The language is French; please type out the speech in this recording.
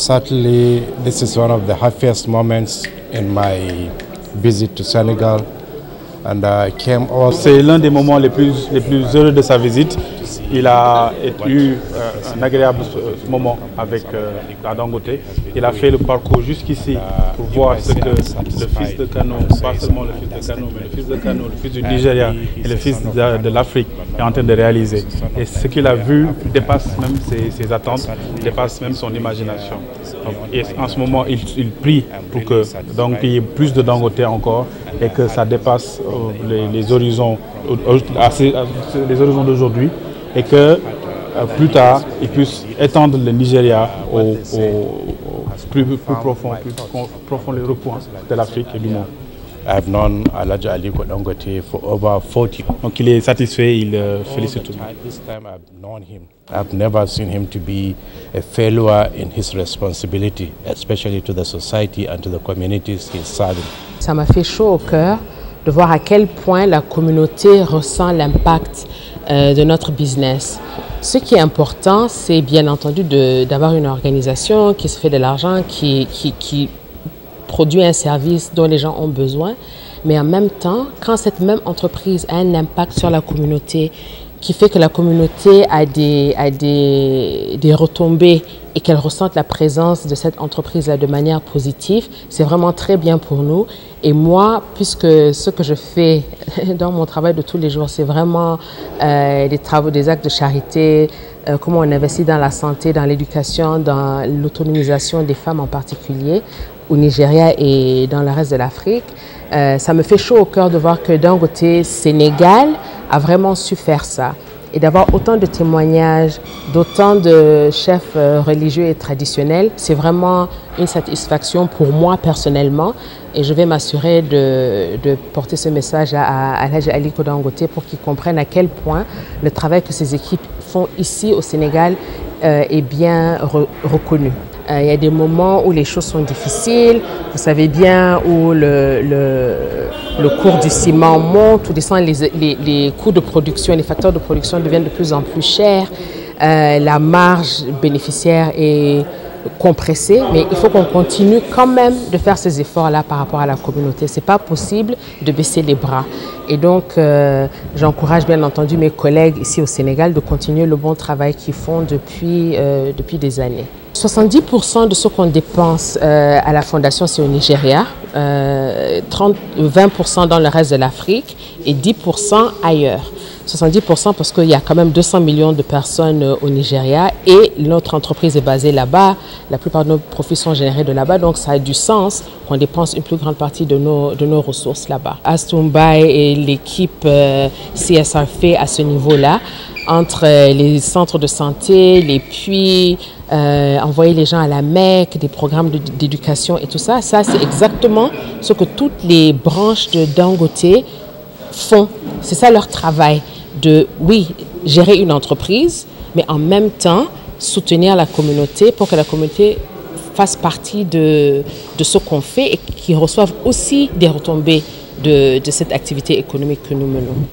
Certainly, this is one of the happiest moments in my visit to Senegal. And I came also. C'est l'un des moments les plus heureux de sa visite. Il a eu un agréable moment avec Dangote. Il a fait le parcours jusqu'ici pour voir ce que le fils de Kano, pas seulement le fils de Kano, mais le fils de Kano, le fils du Nigeria et le fils de l'Afrique est en train de réaliser. Et ce qu'il a vu dépasse même ses attentes, dépasse même son imagination. Donc, et en ce moment, il prie pour que donc il y ait plus de Dangote encore et que ça dépasse les horizons d'aujourd'hui, et que plus tard, ils puissent étendre le Nigeria au plus profond les recoins de l'Afrique et du monde. I've known Alhadji Aliko Dangote for over 40 years. Donc il est satisfait, il félicite tout le monde. This time I've known him. I've never seen him to be a failure in his responsibility, especially to the society and to the communities he's serving. Ça m'a fait chaud au cœur de voir à quel point la communauté ressent l'impact de notre business. Ce qui est important, c'est bien entendu d'avoir une organisation qui se fait de l'argent, qui produit un service dont les gens ont besoin. Mais en même temps, quand cette même entreprise a un impact sur la communauté, qui fait que la communauté a des retombées et qu'elle ressente la présence de cette entreprise-là de manière positive, c'est vraiment très bien pour nous. Et moi, puisque ce que je fais dans mon travail de tous les jours, c'est vraiment des actes de charité, comment on investit dans la santé, dans l'éducation, dans l'autonomisation des femmes en particulier, au Nigeria et dans le reste de l'Afrique. Ça me fait chaud au cœur de voir que d'un côté, Sénégal a vraiment su faire ça. Et d'avoir autant de témoignages, d'autant de chefs religieux et traditionnels, c'est vraiment une satisfaction pour moi personnellement. Et je vais m'assurer de porter ce message à Alhadji Aliko Dangote pour qu'il comprenne à quel point le travail que ces équipes font ici au Sénégal est bien reconnu. Il y a des moments où les choses sont difficiles, vous savez bien, où le cours du ciment monte ou descend, les coûts de production, les facteurs de production deviennent de plus en plus chers, la marge bénéficiaire est compressée, mais il faut qu'on continue quand même de faire ces efforts-là par rapport à la communauté. Ce n'est pas possible de baisser les bras. Et donc, j'encourage bien entendu mes collègues ici au Sénégal de continuer le bon travail qu'ils font depuis des années. 70% de ce qu'on dépense à la Fondation, c'est au Nigeria, 20% dans le reste de l'Afrique et 10% ailleurs. 70% parce qu'il y a quand même 200 millions de personnes au Nigeria et notre entreprise est basée là-bas. La plupart de nos profits sont générés de là-bas, donc ça a du sens qu'on dépense une plus grande partie de nos ressources là-bas. Astoumbaye et l'équipe CSR fait à ce niveau-là, entre les centres de santé, les puits, envoyer les gens à la Mecque, des programmes d'éducation et tout ça. Ça, c'est exactement ce que toutes les branches de Dangote font. C'est ça leur travail, de, oui, gérer une entreprise, mais en même temps, soutenir la communauté pour que la communauté fasse partie de ce qu'on fait et qu'ils reçoivent aussi des retombées de cette activité économique que nous menons.